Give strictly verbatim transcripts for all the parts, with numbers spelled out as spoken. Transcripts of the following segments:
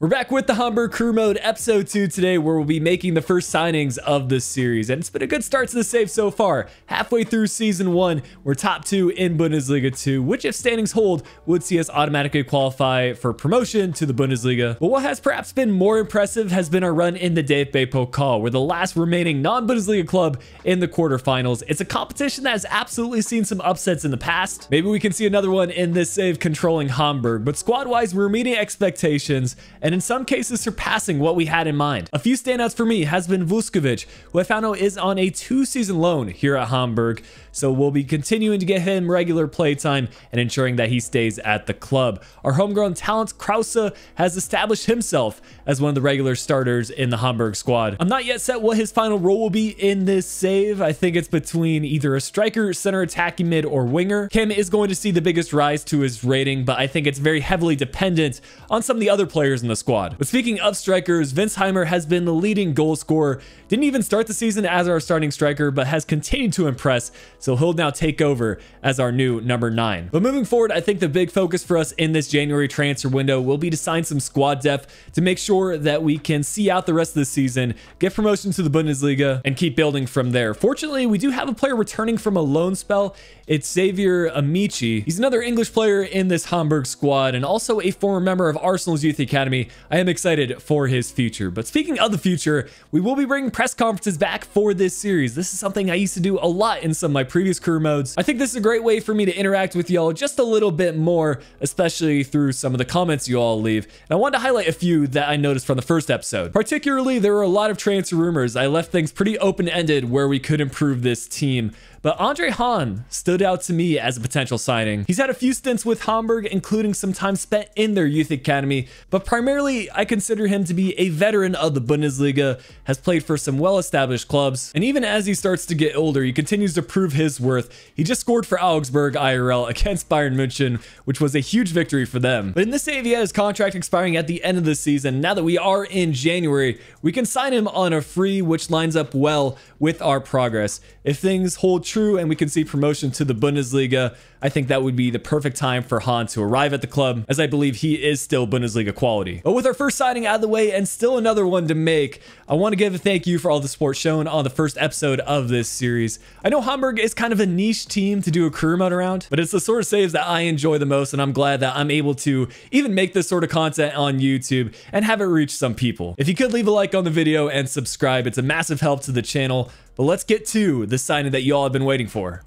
We're back with the Hamburg Crew Mode episode two today, where we'll be making the first signings of this series. And it's been a good start to the save so far. Halfway through season one, we're top two in Bundesliga two, which if standings hold, would see us automatically qualify for promotion to the Bundesliga. But what has perhaps been more impressive has been our run in the D F B Pokal. We're the last remaining non-Bundesliga club in the quarterfinals. It's a competition that has absolutely seen some upsets in the past. Maybe we can see another one in this save controlling Hamburg. But squad-wise, we're meeting expectations, and in some cases surpassing what we had in mind. A few standouts for me has been Vuskovic, who I found out is on a two-season loan here at Hamburg, so we'll be continuing to get him regular play time and ensuring that he stays at the club. Our homegrown talent, Krause, has established himself as one of the regular starters in the Hamburg squad. I'm not yet set what his final role will be in this save. I think it's between either a striker, center attacking mid, or winger. Kim is going to see the biggest rise to his rating, but I think it's very heavily dependent on some of the other players in the squad. But speaking of strikers, Vince Heimer has been the leading goal scorer. Didn't even start the season as our starting striker, but has continued to impress, so he'll now take over as our new number nine. But moving forward, I think the big focus for us in this January transfer window will be to sign some squad depth to make sure that we can see out the rest of the season, get promotion to the Bundesliga, and keep building from there. Fortunately, we do have a player returning from a loan spell. It's Xavier Amici. He's another English player in this Hamburg squad and also a former member of Arsenal's Youth Academy. I am excited for his future. But speaking of the future, we will be bringing press conferences back for this series. This is something I used to do a lot in some of my previous career modes. I think this is a great way for me to interact with y'all just a little bit more, especially through some of the comments you all leave. And I wanted to highlight a few that I noticed from the first episode. Particularly, there were a lot of transfer rumors. I left things pretty open-ended where we could improve this team. But Andre Hahn stood out to me as a potential signing. He's had a few stints with Hamburg, including some time spent in their youth academy, but primarily I consider him to be a veteran of the Bundesliga, has played for some well-established clubs, and even as he starts to get older, he continues to prove his worth. He just scored for Augsburg I R L against Bayern München, which was a huge victory for them. But in this save, he had his contract expiring at the end of the season. Now that we are in January, we can sign him on a free, which lines up well with our progress. If things hold true True, and we can see promotion to the Bundesliga, I think that would be the perfect time for Hahn to arrive at the club, as I believe he is still Bundesliga quality. But with our first signing out of the way and still another one to make, I want to give a thank you for all the support shown on the first episode of this series. I know Hamburg is kind of a niche team to do a career mode around, but it's the sort of saves that I enjoy the most, and I'm glad that I'm able to even make this sort of content on YouTube and have it reach some people. If you could leave a like on the video and subscribe, it's a massive help to the channel. But let's get to the signing that y'all have been waiting for.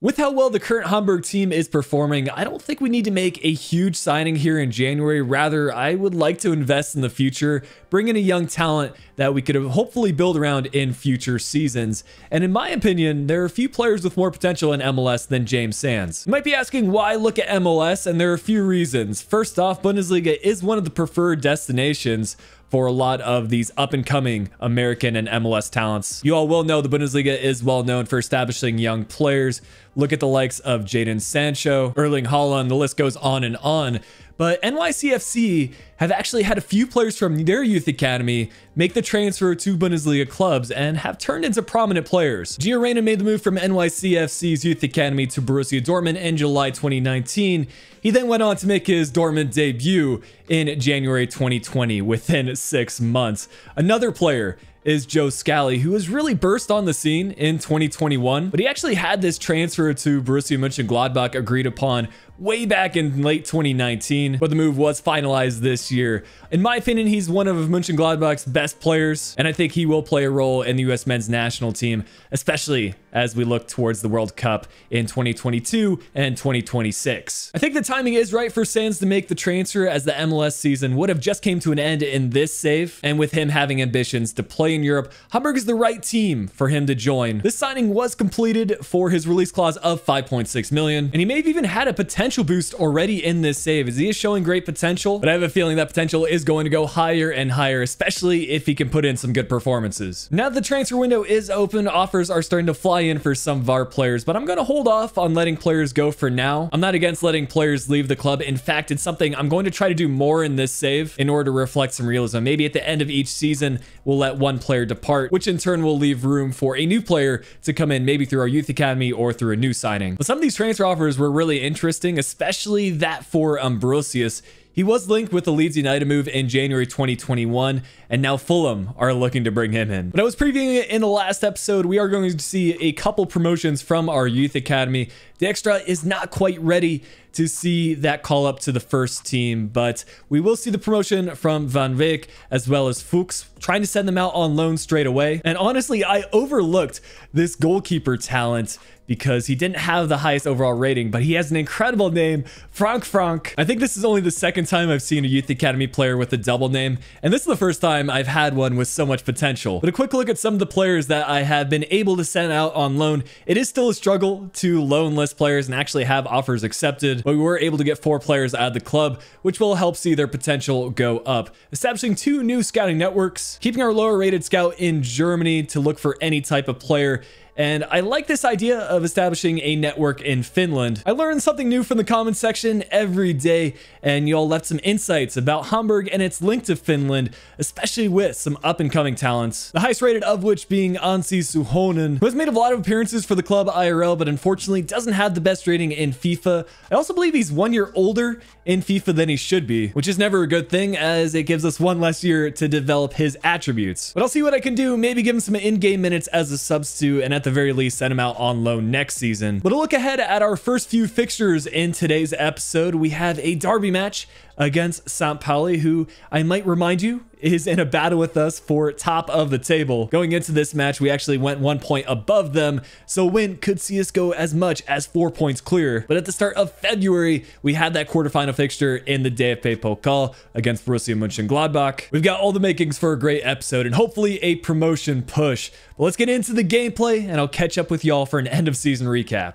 With how well the current Hamburg team is performing, I don't think we need to make a huge signing here in January. Rather, I would like to invest in the future, bring in a young talent that we could hopefully build around in future seasons. And in my opinion, there are a few players with more potential in M L S than James Sands. You might be asking why I look at M L S, and there are a few reasons. First off, Bundesliga is one of the preferred destinations for a lot of these up-and-coming American and M L S talents. You all well know the Bundesliga is well known for establishing young players. Look at the likes of Jadon Sancho, Erling Haaland, the list goes on and on. But N Y C F C have actually had a few players from their youth academy make the transfer to Bundesliga clubs and have turned into prominent players. Gio Reyna made the move from N Y C F C's youth academy to Borussia Dortmund in July twenty nineteen. He then went on to make his Dortmund debut in January twenty twenty, within six months. Another player is Joe Scally, who has really burst on the scene in twenty twenty-one, but he actually had this transfer to Borussia Mönchengladbach agreed upon way back in late twenty nineteen, but the move was finalized this year. In my opinion, he's one of Mönchengladbach's best players, and I think he will play a role in the U S men's national team, especially as we look towards the World Cup in twenty twenty-two and twenty twenty-six. I think the timing is right for Sands to make the transfer, as the M L S season would have just came to an end in this save, and with him having ambitions to play in Europe, Hamburg is the right team for him to join. This signing was completed for his release clause of five point six million, and he may have even had a potential boost already in this save, as he is showing great potential, but I have a feeling that potential is going to go higher and higher, especially if he can put in some good performances. Now that the transfer window is open, offers are starting to fly in for some of our players, but I'm going to hold off on letting players go for now. I'm not against letting players leave the club. In fact, it's something I'm going to try to do more in this save in order to reflect some realism. Maybe at the end of each season, we'll let one player depart, which in turn will leave room for a new player to come in, maybe through our youth academy or through a new signing. But some of these transfer offers were really interesting, especially that for Ambrosius. He was linked with the Leeds United move in January twenty twenty-one, and now Fulham are looking to bring him in. But I was previewing it in the last episode. We are going to see a couple promotions from our youth academy. The extra is not quite ready to see that call up to the first team, but we will see the promotion from Van Wijk as well as Fuchs, trying to send them out on loan straight away. And honestly, I overlooked this goalkeeper talent because he didn't have the highest overall rating, but he has an incredible name, Frank Frank. I think this is only the second time I've seen a youth academy player with a double name, and this is the first time I've had one with so much potential. But a quick look at some of the players that I have been able to send out on loan. It is still a struggle to loan list players and actually have offers accepted, but we were able to get four players out of the club, which will help see their potential go up. Establishing two new scouting networks, keeping our lower rated scout in Germany to look for any type of player. And I like this idea of establishing a network in Finland. I learned something new from the comments section every day, and y'all left some insights about Hamburg and its link to Finland, especially with some up-and-coming talents. The highest rated of which being Anssi Suhonen, who has made a lot of appearances for the club I R L, but unfortunately doesn't have the best rating in FIFA. I also believe he's one year older in FIFA than he should be, which is never a good thing as it gives us one less year to develop his attributes. But I'll see what I can do, maybe give him some in-game minutes as a substitute, and at At the very least send him out on loan next season. But a look ahead at our first few fixtures in today's episode, we have a derby match against Saint Pauli, who I might remind you is in a battle with us for top of the table. Going into this match, we actually went one point above them, so a win could see us go as much as four points clear. But at the start of February, we had that quarterfinal fixture in the D F B Pokal against Borussia Mönchengladbach. We've got all the makings for a great episode and hopefully a promotion push. But let's get into the gameplay, and I'll catch up with y'all for an end-of-season recap.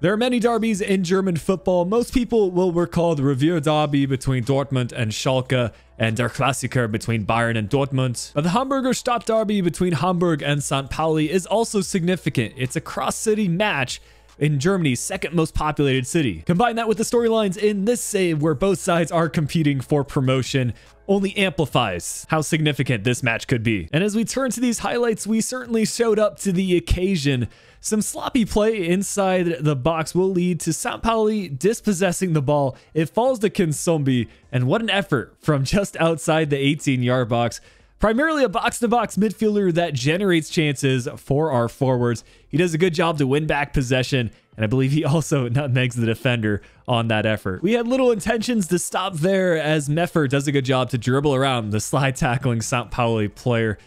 There are many derbies in German football. Most people will recall the Revier Derby between Dortmund and Schalke, and Der Klassiker between Bayern and Dortmund. But the Hamburger Stadt Derby between Hamburg and Saint Pauli is also significant. It's a cross-city match in Germany's second most populated city. Combine that with the storylines in this save where both sides are competing for promotion only amplifies how significant this match could be. And as we turn to these highlights, we certainly showed up to the occasion. Some sloppy play inside the box will lead to Saint Pauli dispossessing the ball. It falls to Kinsombi, and what an effort from just outside the eighteen yard box. Primarily a box-to-box midfielder that generates chances for our forwards. He does a good job to win back possession, and I believe he also nutmegs the defender on that effort. We had little intentions to stop there as Mefer does a good job to dribble around the slide-tackling Saint Pauli player.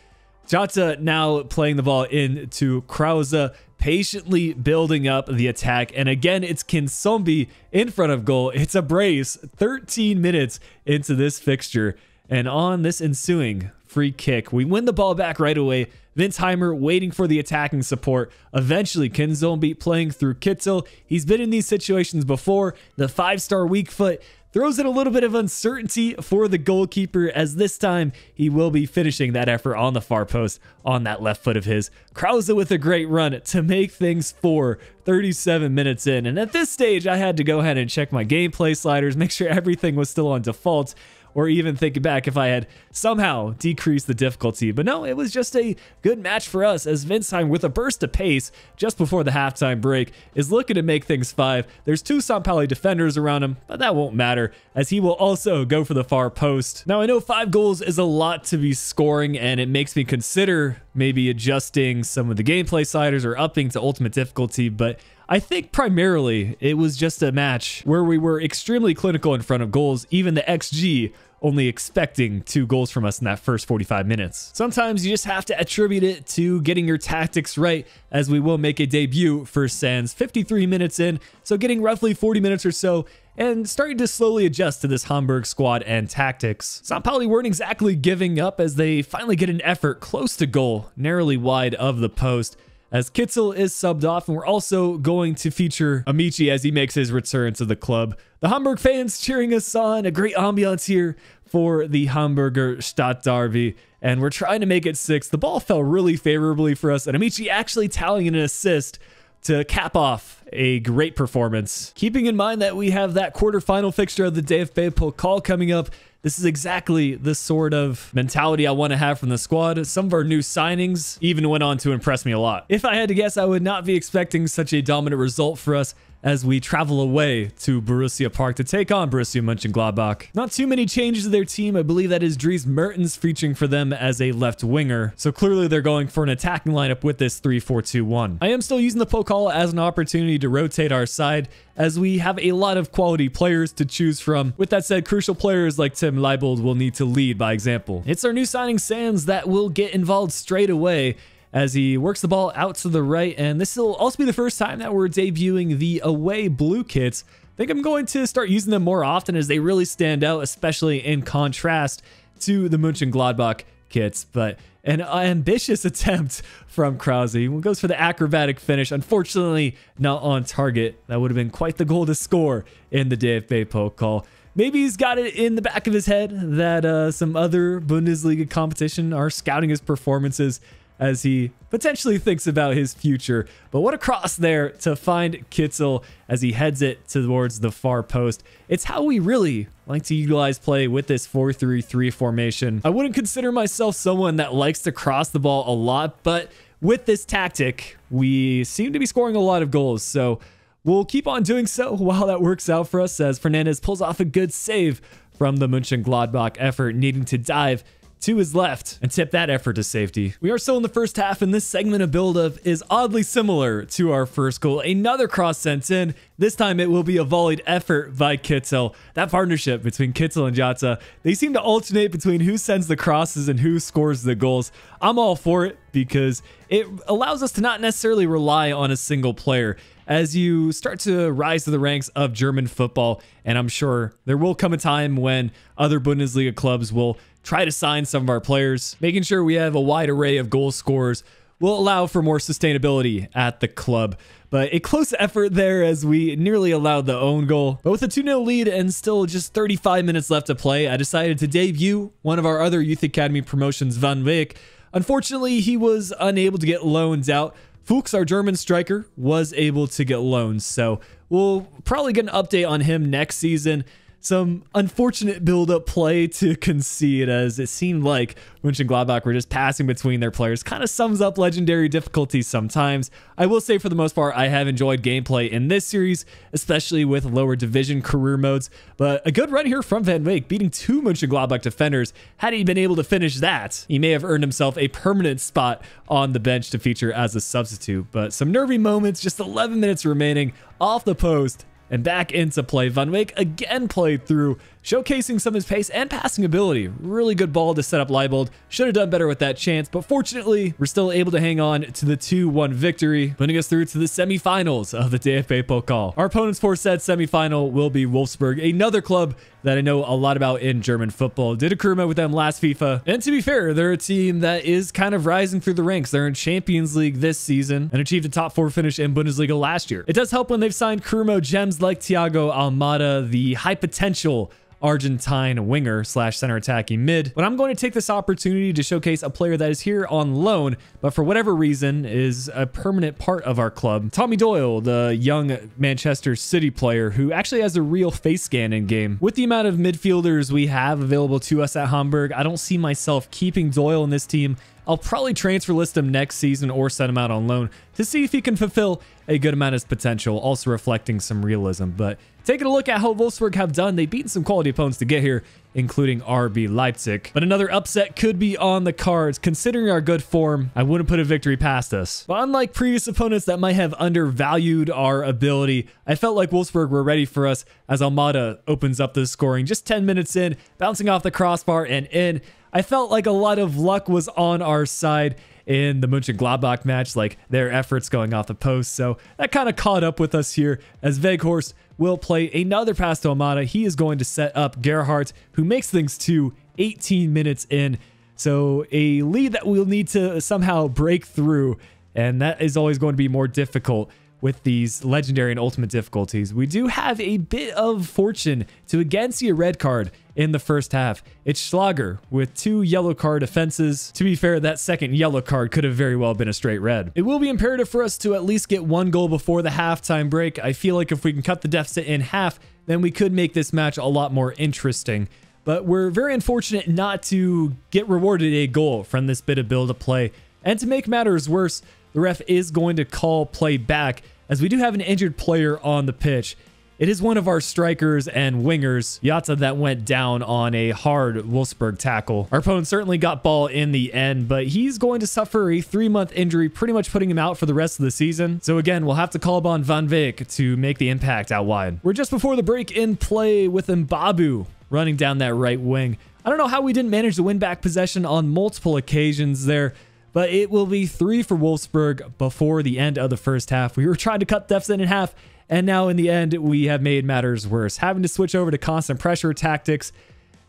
Jota now playing the ball into Krause, patiently building up the attack. And again, it's Kinsombi in front of goal. It's a brace thirteen minutes into this fixture. And on this ensuing free kick, we win the ball back right away. Vince Heimer waiting for the attacking support. Eventually, Kinsombi playing through Kitzel. He's been in these situations before. The five-star weak foot throws in a little bit of uncertainty for the goalkeeper, as this time he will be finishing that effort on the far post on that left foot of his. Krause with a great run to make things four, thirty-seven minutes in. And at this stage, I had to go ahead and check my gameplay sliders, make sure everything was still on default, or even think back if I had somehow decreased the difficulty. But no, it was just a good match for us as Vinsheim, with a burst of pace just before the halftime break, is looking to make things five. There's two Saint Pauli defenders around him, but that won't matter as he will also go for the far post. Now, I know five goals is a lot to be scoring, and it makes me consider maybe adjusting some of the gameplay sliders or upping to ultimate difficulty, but I think primarily it was just a match where we were extremely clinical in front of goals. Even the X G only expecting two goals from us in that first forty-five minutes. Sometimes you just have to attribute it to getting your tactics right, as we will make a debut for Sands fifty-three minutes in, so getting roughly forty minutes or so, and starting to slowly adjust to this Hamburg squad and tactics. Saint Pauli weren't exactly giving up as they finally get an effort close to goal, narrowly wide of the post, as Kitzel is subbed off, and we're also going to feature Amici as he makes his return to the club. The Hamburg fans cheering us on, a great ambiance here for the Hamburger Stadt Derby, and we're trying to make it six. The ball fell really favorably for us, and Amici actually tallying an assist to cap off a great performance. Keeping in mind that we have that quarterfinal fixture of the D F B Pokal coming up, this is exactly the sort of mentality I want to have from the squad. Some of our new signings even went on to impress me a lot. If I had to guess, I would not be expecting such a dominant result for us, as we travel away to Borussia Park to take on Borussia Mönchengladbach. Not too many changes to their team. I believe that is Dries Mertens featuring for them as a left winger. So clearly they're going for an attacking lineup with this three four two one. I am still using the Pokal as an opportunity to rotate our side, as we have a lot of quality players to choose from. With that said, crucial players like Tim Leibold will need to lead by example. It's our new signing Sands that will get involved straight away as he works the ball out to the right, and this will also be the first time that we're debuting the away blue kits. I think I'm going to start using them more often as they really stand out, especially in contrast to the Mönchengladbach kits. But an ambitious attempt from Krause. He goes for the acrobatic finish. Unfortunately, not on target. That would have been quite the goal to score in the D F B Pokal. Maybe he's got it in the back of his head that uh, some other Bundesliga competition are scouting his performances as he potentially thinks about his future. But what a cross there to find Kitzel as he heads it towards the far post. It's how we really like to utilize play with this four three three formation. I wouldn't consider myself someone that likes to cross the ball a lot, but with this tactic, we seem to be scoring a lot of goals. So we'll keep on doing so while that works out for us, as Fernandez pulls off a good save from the Mönchengladbach effort, needing to dive to his left and tip that effort to safety. We are still in the first half, and this segment of build-up is oddly similar to our first goal. Another cross sent in. This time it will be a volleyed effort by Kitzel. That partnership between Kitzel and Jatta, they seem to alternate between who sends the crosses and who scores the goals. I'm all for it because it allows us to not necessarily rely on a single player as you start to rise to the ranks of German football. And I'm sure there will come a time when other Bundesliga clubs will try to sign some of our players. Making sure we have a wide array of goal scorers will allow for more sustainability at the club. But a close effort there as we nearly allowed the own goal. But with a two nil lead and still just thirty-five minutes left to play, I decided to debut one of our other Youth Academy promotions, Van Wijk. Unfortunately, he was unable to get loaned out. Fuchs, our German striker, was able to get loans, so we'll probably get an update on him next season. Some unfortunate build-up play to concede, as it seemed like Mönchengladbach were just passing between their players. Kind of sums up legendary difficulties sometimes. I will say, for the most part, I have enjoyed gameplay in this series, especially with lower division career modes. But a good run here from Van Wijk, beating two Mönchengladbach defenders. Had he been able to finish that, he may have earned himself a permanent spot on the bench to feature as a substitute. But some nervy moments, just eleven minutes remaining, off the post and back into play. Van Wijk again played through, showcasing some of his pace and passing ability. Really good ball to set up Leibold. Should have done better with that chance, but fortunately, we're still able to hang on to the two one victory, putting us through to the semifinals of the D F B Pokal. Our opponents for said semifinal will be Wolfsburg, another club that I know a lot about in German football. Did a career mode with them last FIFA. And to be fair, they're a team that is kind of rising through the ranks. They're in Champions League this season and achieved a top four finish in Bundesliga last year. It does help when they've signed career mode gems like Thiago Almada, the high potential Argentine winger slash center attacking mid. But I'm going to take this opportunity to showcase a player that is here on loan, but for whatever reason is a permanent part of our club. Tommy Doyle, the young Manchester City player who actually has a real face scan in game. With the amount of midfielders we have available to us at Hamburg, I don't see myself keeping Doyle in this team. I'll probably transfer list him next season or send him out on loan to see if he can fulfill a good amount of his potential, also reflecting some realism. But taking a look at how Wolfsburg have done, they've beaten some quality opponents to get here, including R B Leipzig. But another upset could be on the cards. Considering our good form, I wouldn't put a victory past us. But unlike previous opponents that might have undervalued our ability, I felt like Wolfsburg were ready for us as Almada opens up the scoring just ten minutes in, bouncing off the crossbar and in. I felt like a lot of luck was on our side in the Mönchengladbach match, like their efforts going off the post. So that kind of caught up with us here as Weghorst will play another pass to Almada. He is going to set up Gerhardt, who makes things to eighteen minutes in. So a lead that we'll need to somehow break through. And that is always going to be more difficult with these legendary and ultimate difficulties. We do have a bit of fortune to again see a red card in the first half. It's Schlager with two yellow card offenses. To be fair, that second yellow card could have very well been a straight red. It will be imperative for us to at least get one goal before the halftime break. I feel like if we can cut the deficit in half, then we could make this match a lot more interesting. But we're very unfortunate not to get rewarded a goal from this bit of build-up play. And to make matters worse, the ref is going to call play back as we do have an injured player on the pitch. It is one of our strikers and wingers, Jatta, that went down on a hard Wolfsburg tackle. Our opponent certainly got ball in the end, but he's going to suffer a three-month injury, pretty much putting him out for the rest of the season. So again, we'll have to call upon Van Wijk to make the impact out wide. We're just before the break in play with Mbabu running down that right wing. I don't know how we didn't manage to win back possession on multiple occasions there, but it will be three for Wolfsburg before the end of the first half. We were trying to cut deficit in half, and now in the end, we have made matters worse, having to switch over to constant pressure tactics.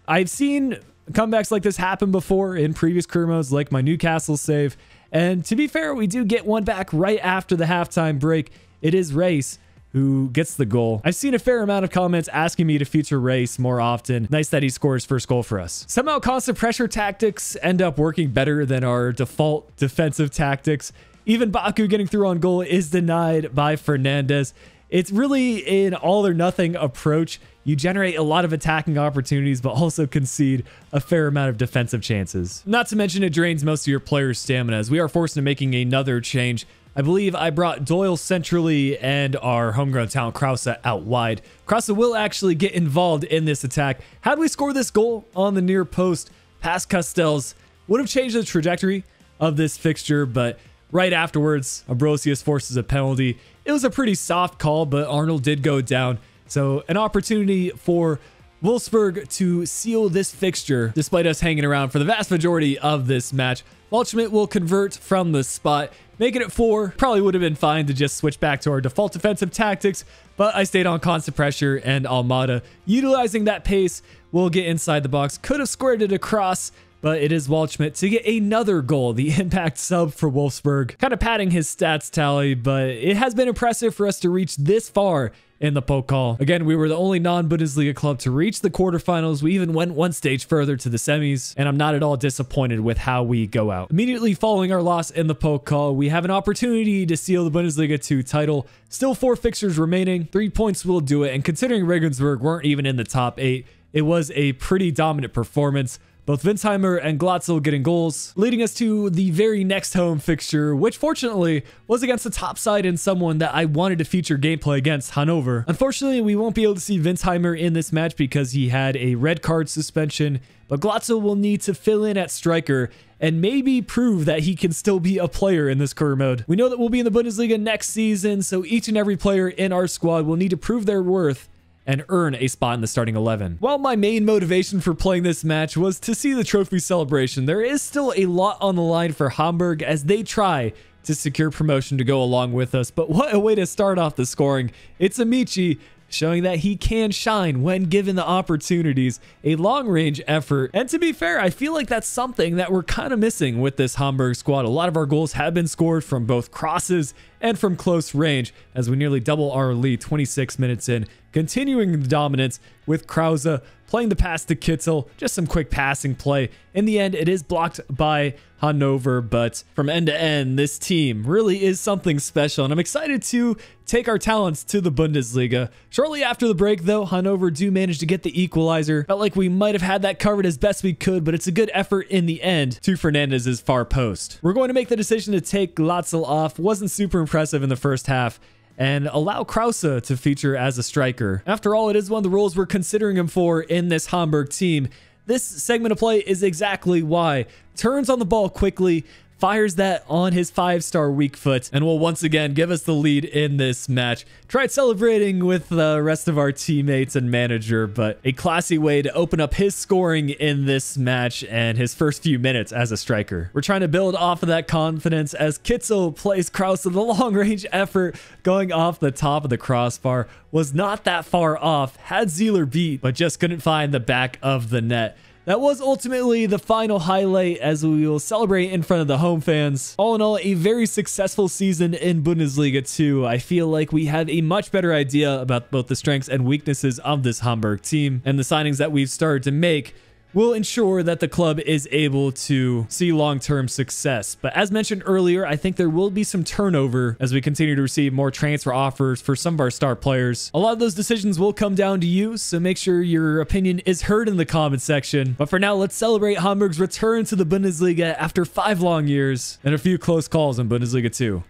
I've seen comebacks like this happen before in previous career modes, like my Newcastle save. And to be fair, we do get one back right after the halftime break. It is Reis who gets the goal. I've seen a fair amount of comments asking me to feature Reis more often. Nice that he scores first goal for us. Somehow constant pressure tactics end up working better than our default defensive tactics. Even Baku getting through on goal is denied by Fernandez. It's really an all or nothing approach. You generate a lot of attacking opportunities, but also concede a fair amount of defensive chances. Not to mention it drains most of your players' stamina, as we are forced into making another change. I believe I brought Doyle centrally and our homegrown talent Krause out wide. Krause will actually get involved in this attack. Had we scored this goal on the near post, past Castells, would have changed the trajectory of this fixture, but right afterwards, Ambrosius forces a penalty. It was a pretty soft call, but Arnold did go down. So an opportunity for Wolfsburg to seal this fixture, despite us hanging around for the vast majority of this match. Walschmidt will convert from the spot, making it four. Probably would have been fine to just switch back to our default defensive tactics, but I stayed on constant pressure, and Almada, utilizing that pace, will get inside the box. Could have squared it across, but it is Walschmidt to get another goal, the impact sub for Wolfsburg. Kind of padding his stats tally, but it has been impressive for us to reach this far in the Pokal. Again, we were the only non-Bundesliga club to reach the quarterfinals. We even went one stage further to the semis, and I'm not at all disappointed with how we go out. Immediately following our loss in the Pokal, we have an opportunity to seal the Bundesliga two title. Still four fixtures remaining. Three points will do it, and considering Regensburg weren't even in the top eight, it was a pretty dominant performance. Both Vince Heimer and Glatzel getting goals, leading us to the very next home fixture, which fortunately was against the top side and someone that I wanted to feature gameplay against, Hannover. Unfortunately, we won't be able to see Vince Heimer in this match because he had a red card suspension, but Glatzel will need to fill in at striker and maybe prove that he can still be a player in this career mode. We know that we'll be in the Bundesliga next season, so each and every player in our squad will need to prove their worth and earn a spot in the starting eleven. While my main motivation for playing this match was to see the trophy celebration, there is still a lot on the line for Hamburg as they try to secure promotion to go along with us. But what a way to start off the scoring. It's Amici showing that he can shine when given the opportunities, a long-range effort. And to be fair, I feel like that's something that we're kind of missing with this Hamburg squad. A lot of our goals have been scored from both crosses and from close range, as we nearly double our lead twenty-six minutes in, continuing the dominance with Krause playing the pass to Kitzel, just some quick passing play. In the end, it is blocked by Hannover, but from end to end, this team really is something special, and I'm excited to take our talents to the Bundesliga. Shortly after the break, though, Hannover do manage to get the equalizer. Felt like we might have had that covered as best we could, but it's a good effort in the end to Fernandez's far post. We're going to make the decision to take Glatzel off. Wasn't super impressive in the first half, and allow Krause to feature as a striker. After all, it is one of the roles we're considering him for in this Hamburg team. This segment of play is exactly why. Turns on the ball quickly, fires that on his five-star weak foot, and will once again give us the lead in this match. Tried celebrating with the rest of our teammates and manager, but a classy way to open up his scoring in this match and his first few minutes as a striker. We're trying to build off of that confidence as Kitzel plays Krause. The long-range effort going off the top of the crossbar was not that far off, had Zeeler beat, but just couldn't find the back of the net. That was ultimately the final highlight as we will celebrate in front of the home fans. All in all, a very successful season in Bundesliga two. I feel like we have a much better idea about both the strengths and weaknesses of this Hamburg team, and the signings that we've started to make will ensure that the club is able to see long-term success. But as mentioned earlier, I think there will be some turnover as we continue to receive more transfer offers for some of our star players. A lot of those decisions will come down to you, so make sure your opinion is heard in the comment section. But for now, let's celebrate Hamburg's return to the Bundesliga after five long years and a few close calls in Bundesliga two.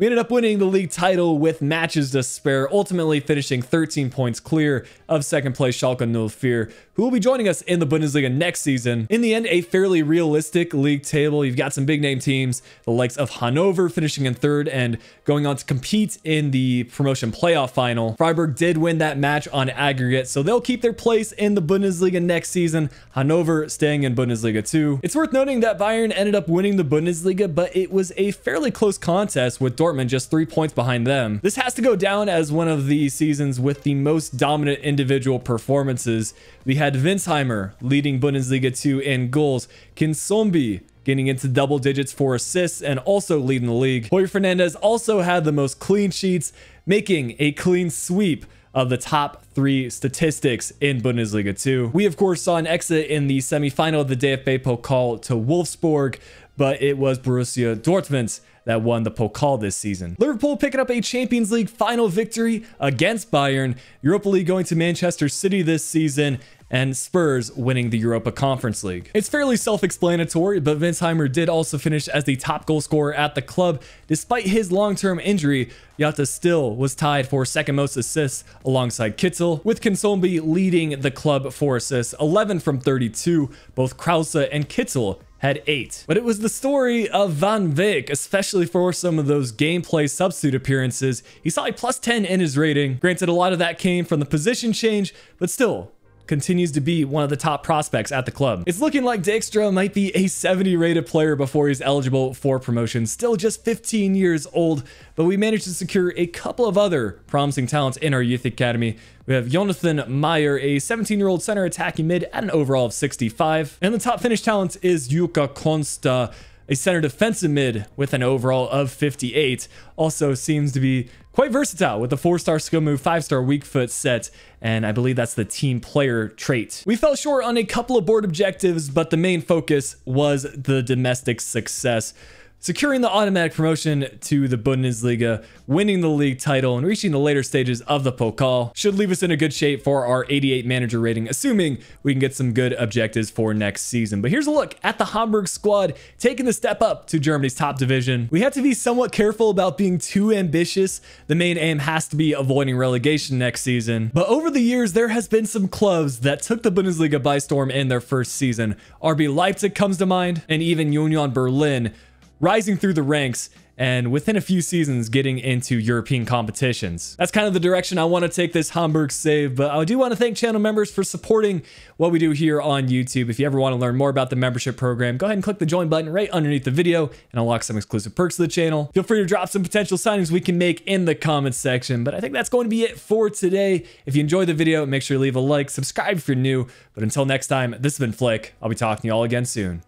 We ended up winning the league title with matches to spare, ultimately finishing thirteen points clear of second place Schalke null vier, who will be joining us in the Bundesliga next season. In the end, a fairly realistic league table. You've got some big name teams, the likes of Hannover finishing in third and going on to compete in the promotion playoff final. Freiburg did win that match on aggregate, so they'll keep their place in the Bundesliga next season. Hannover staying in Bundesliga two. It's worth noting that Bayern ended up winning the Bundesliga, but it was a fairly close contest with Dortmund just three points behind them. This has to go down as one of the seasons with the most dominant individual performances. We had Vince Heimer leading Bundesliga two in goals, Kinsombi getting into double digits for assists and also leading the league. Jorge Fernandez also had the most clean sheets, making a clean sweep of the top three statistics in Bundesliga two. We of course saw an exit in the semi-final of the D F B Pokal to Wolfsburg, but it was Borussia Dortmund that won the Pokal this season. Liverpool picking up a Champions League final victory against Bayern, Europa League going to Manchester City this season, and Spurs winning the Europa Conference League. It's fairly self-explanatory, but Vince Heimer did also finish as the top goal scorer at the club. Despite his long-term injury, Jatta still was tied for second most assists alongside Kitzel, with Kinsombi leading the club for assists, eleven from thirty-two, both Krause and Kitzel had eight. But it was the story of Van Wijk, especially for some of those gameplay substitute appearances. He saw a plus ten in his rating. Granted, a lot of that came from the position change, but still continues to be one of the top prospects at the club. It's looking like Dijkstra might be a seventy rated player before he's eligible for promotion. Still just fifteen years old, but we managed to secure a couple of other promising talents in our youth academy. We have Jonathan Meyer, a seventeen year old center attacking mid at an overall of sixty-five. And the top Finnish talent is Jukka Konsta, a center defensive mid with an overall of fifty-eight. Also seems to be quite versatile with a four-star skill move, five-star weak foot set, and I believe that's the team player trait. We fell short on a couple of board objectives, but the main focus was the domestic success. Securing the automatic promotion to the Bundesliga, winning the league title, and reaching the later stages of the Pokal should leave us in a good shape for our eighty-eight manager rating, assuming we can get some good objectives for next season. But here's a look at the Hamburg squad taking the step up to Germany's top division. We have to be somewhat careful about being too ambitious. The main aim has to be avoiding relegation next season. But over the years, there has been some clubs that took the Bundesliga by storm in their first season. R B Leipzig comes to mind, and even Union Berlin, rising through the ranks and within a few seasons getting into European competitions. That's kind of the direction I want to take this Hamburg save, but I do want to thank channel members for supporting what we do here on YouTube. If you ever want to learn more about the membership program, go ahead and click the join button right underneath the video and unlock some exclusive perks to the channel. Feel free to drop some potential signings we can make in the comments section, but I think that's going to be it for today. If you enjoyed the video, make sure you leave a like, subscribe if you're new, but until next time, this has been Flick. I'll be talking to you all again soon.